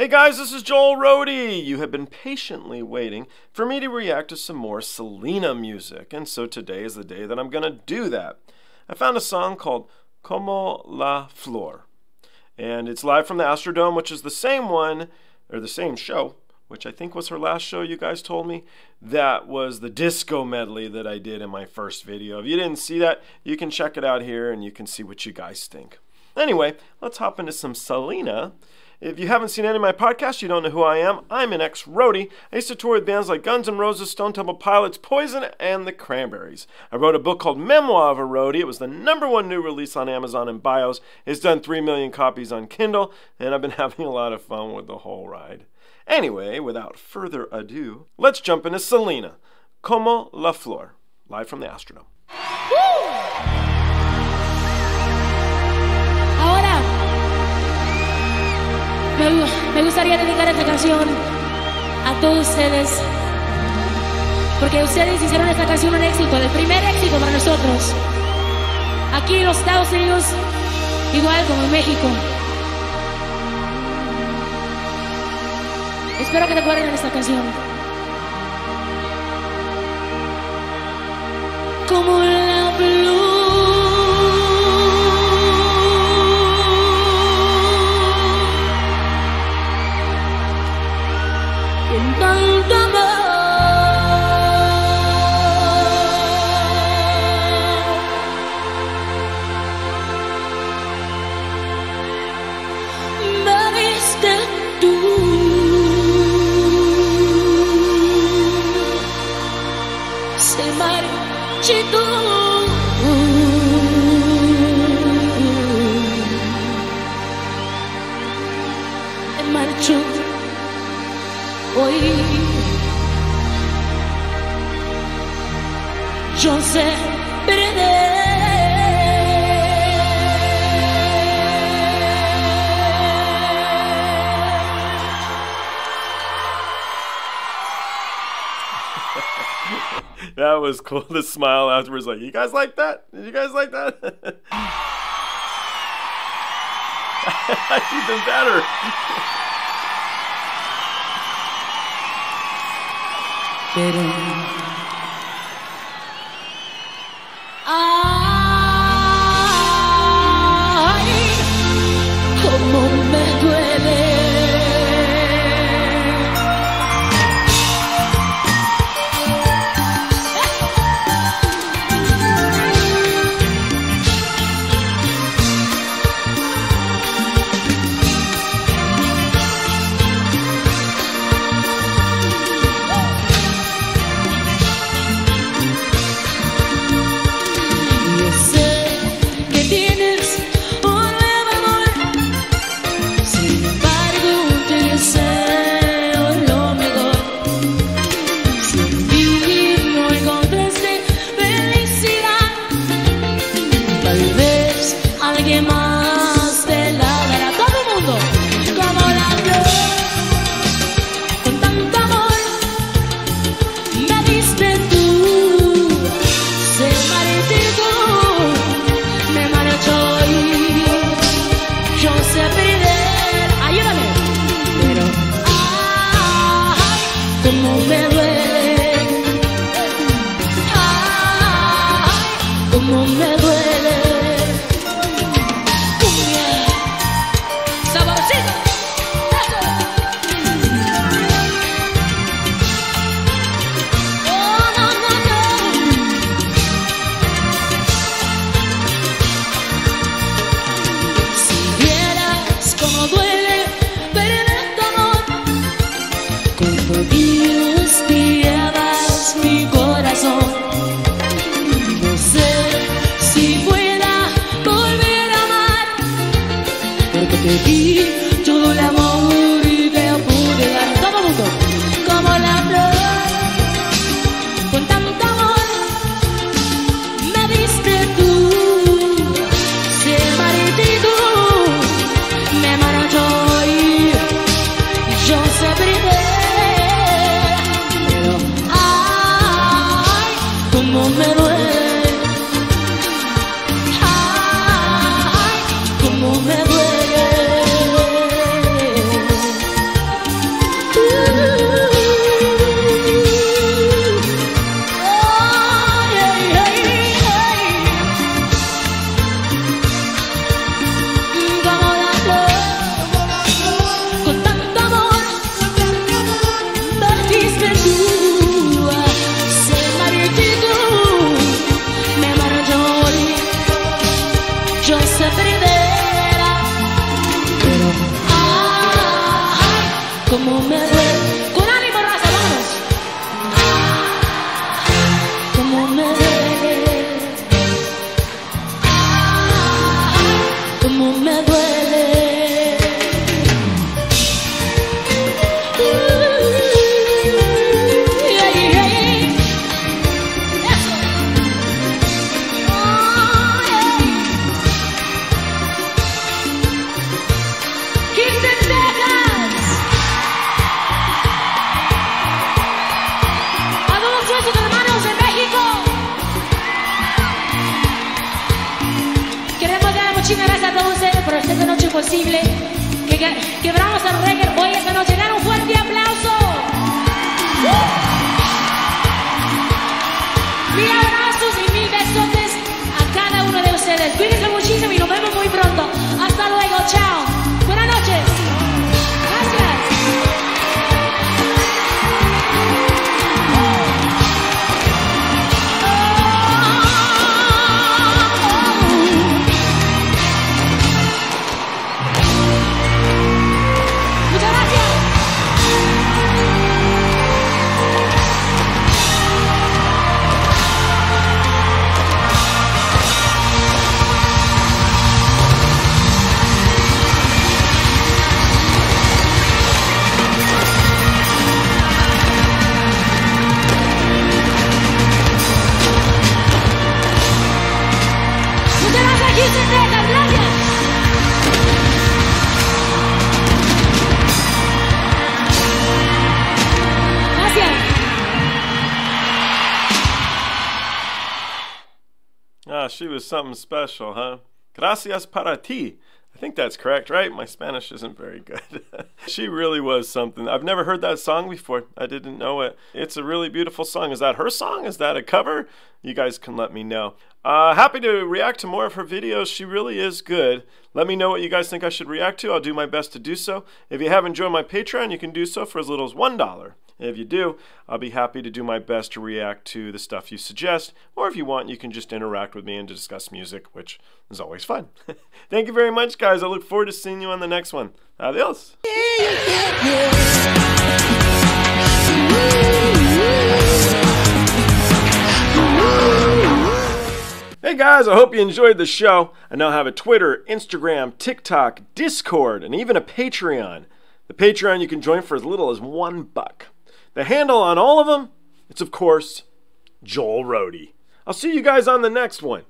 Hey guys, this is Joel Roadie. You have been patiently waiting for me to react to some more Selena music, and so today is the day that I'm gonna do that. I found a song called Como La Flor, and it's live from the Astrodome, which is the same one, or the same show, which I think was her last show, you guys told me. That was the disco medley that I did in my first video. If you didn't see that, you can check it out here and you can see what you guys think. Anyway, let's hop into some Selena. If you haven't seen any of my podcasts, you don't know who I am. I'm an ex-roadie. I used to tour with bands like Guns N' Roses, Stone Temple Pilots, Poison, and the Cranberries. I wrote a book called Memoir of a Roadie. It was the #1 new release on Amazon and bios. It's done 3 million copies on Kindle, and I've been having a lot of fun with the whole ride. Anyway, without further ado, let's jump into Selena, Como La Flor, live from the Astrodome. Woo! Me gustaría dedicar esta canción a todos ustedes, porque ustedes hicieron esta canción un éxito, el primer éxito para nosotros, aquí en los Estados Unidos, igual como en México. Espero que te acuerden de esta canción. Como la flor. Yo sé That was cool. The smile afterwards, like, you guys like that? Did you guys like that? Even better. Better. Como me duele, con ánimo raza, vamos. Como me duele, como me duele. Yeah, yeah. Eso. Oh, yeah. Muchísimas gracias a todos ustedes por esta noche posible que quebramos el récord hoy esta noche. ¡Dan un fuerte aplauso! Mil abrazos y mil besotes a cada uno de ustedes. Cuídense muchísimo y nos vemos muy pronto. Hasta luego, chao. Buenas noches. Gracias. She was something special, huh? Gracias para ti. I think that's correct, right? My Spanish isn't very good. She really was something. I've never heard that song before. I didn't know it. It's a really beautiful song. Is that her song? Is that a cover? You guys can let me know. Happy to react to more of her videos. She really is good. Let me know what you guys think I should react to. I'll do my best to do so. If you haven't joined my Patreon, you can do so for as little as $1. If you do, I'll be happy to do my best to react to the stuff you suggest, or if you want, you can just interact with me and discuss music, which is always fun. Thank you very much, guys. I look forward to seeing you on the next one. Adios. Hey guys, I hope you enjoyed the show. I now have a Twitter, Instagram, TikTok, Discord, and even a Patreon. The Patreon you can join for as little as $1. The handle on all of them, it's of course, Joel Roadie. I'll see you guys on the next one.